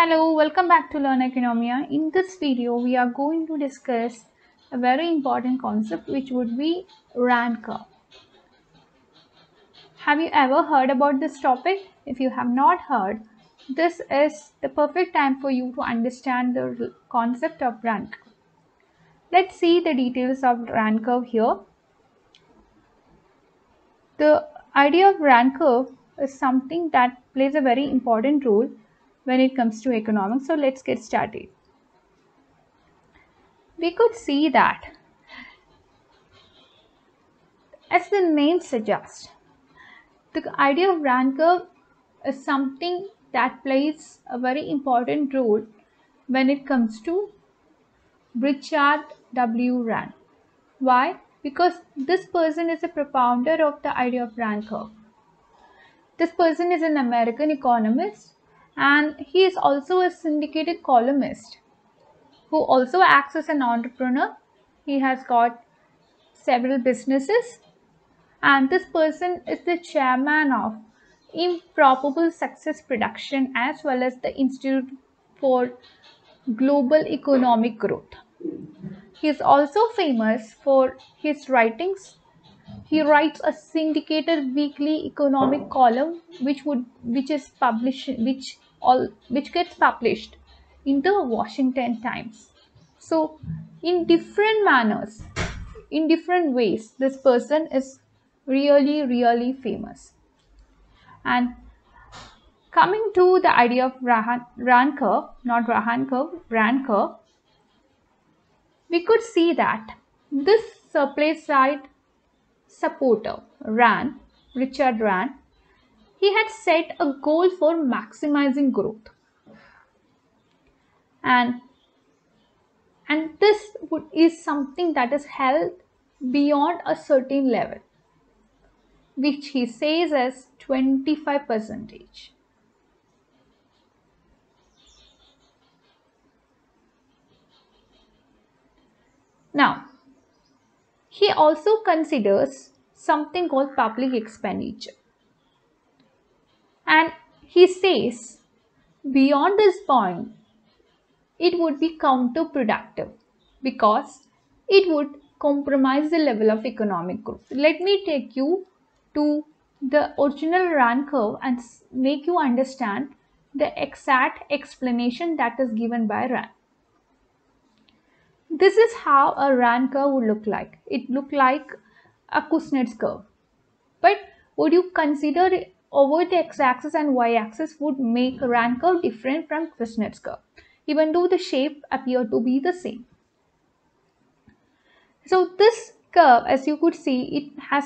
Hello, welcome back to Learn Economia. In this video, we are going to discuss a very important concept, which would be Rahn curve. Have you ever heard about this topic? If you have not heard, this is the perfect time for you to understand the concept of Rahn curve. Let's see the details of Rahn curve here. The idea of Rahn curve is something that plays a very important role when it comes to economics. So let's get started. We could see that, as the name suggests, the idea of Rahn curve is something that plays a very important role when it comes to Richard W. Rahn. Why? Because this person is a propounder of the idea of Rahn curve. This person is an American economist, and he is also a syndicated columnist who also acts as an entrepreneur. He has got several businesses, and this person is the chairman of Improbable Success Production as well as the Institute for Global Economic Growth. He is also famous for his writings. He writes a syndicated weekly economic column which gets published in the Washington Times. So in different ways, this person is really famous. And coming to the idea of Rahn curve, we could see that this surplus side supporter, Richard Rahn, he had set a goal for maximizing growth, and this is something that is held beyond a certain level, which he says is 25%. Now, he also considers something called public expenditure, and he says beyond this point it would be counterproductive because it would compromise the level of economic growth. Let me take you to the original Rahn curve and make you understand the exact explanation that is given by Rahn. This is how a Rahn curve would look like. It looked like a Kuznets curve, but would you consider it over the x-axis and y-axis would make Rahn curve different from Kuznets curve, even though the shape appeared to be the same. So this curve, as you could see, it has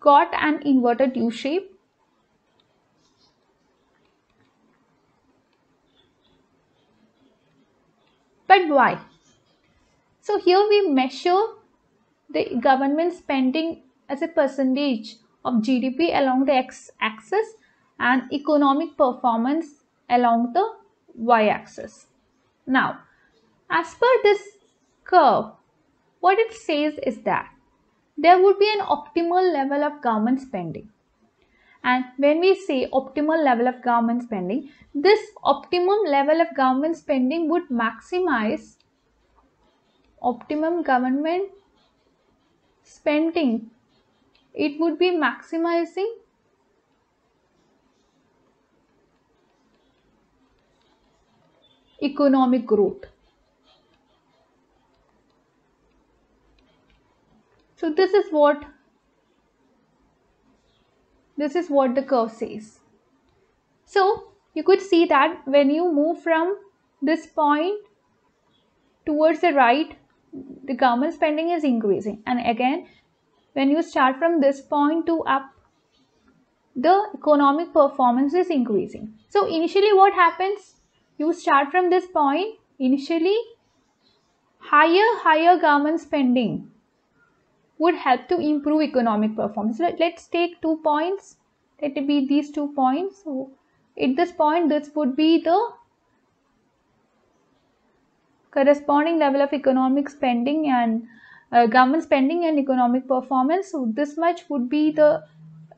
got an inverted U shape, but why? So here we measure the government spending as a percentage of GDP along the x-axis and economic performance along the y-axis. Now, as per this curve, what it says is that there would be an optimal level of government spending. And when we say optimal level of government spending, this optimum level of government spending would maximize optimum government spending. It would be maximizing economic growth. So this is what the curve says. So you could see that when you move from this point towards the right, the government spending is increasing, and again when you start from this point to up, the economic performance is increasing. So initially what happens, you start from this point, initially higher government spending would help to improve economic performance. Let's take 2 points. Let it be these 2 points. So at this point, this would be the corresponding level of economic spending and government spending and economic performance. So this much would be the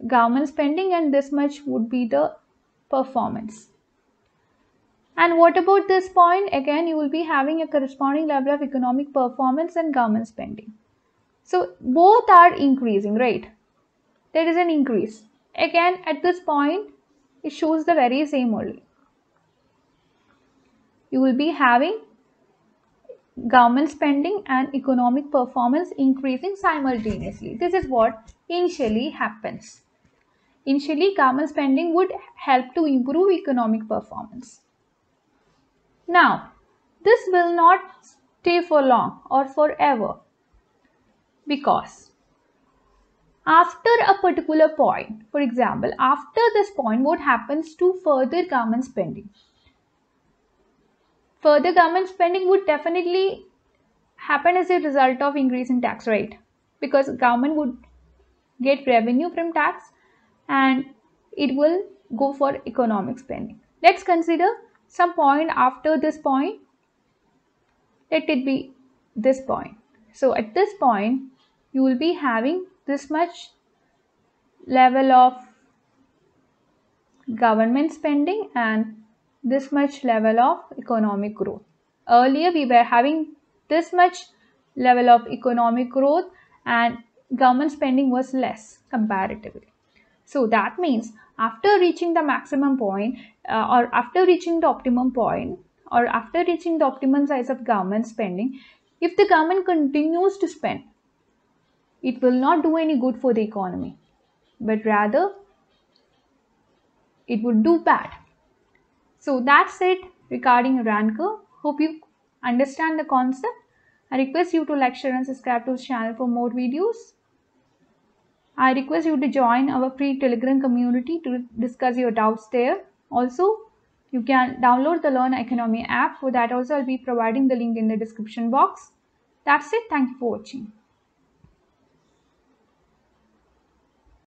government spending and this much would be the performance. And what about this point? Again, you will be having a corresponding level of economic performance and government spending. So both are increasing, right? There is an increase. Again, at this point, it shows the very same only. You will be having government spending and economic performance increasing simultaneously. This is what initially happens. Initially, government spending would help to improve economic performance. Now, this will not stay for long or forever, because after a particular point, for example, after this point, what happens to further government spending? Further government spending would definitely happen as a result of increase in tax rate, because government would get revenue from tax and it will go for economic spending. Let's consider some point after this point. Let it be this point. So at this point, you will be having this much level of government spending and this much level of economic growth. Earlier, we were having this much level of economic growth and government spending was less comparatively. So that means after reaching the maximum point or after reaching the optimum point or after reaching the optimum size of government spending, if the government continues to spend, it will not do any good for the economy, but rather it would do bad. So that's it regarding Rahn curve. Hope you understand the concept. I request you to like, share and subscribe to this channel for more videos. I request you to join our free Telegram community to discuss your doubts there. Also, you can download the Learn Economia app. For that also, I'll be providing the link in the description box. That's it. Thank you for watching.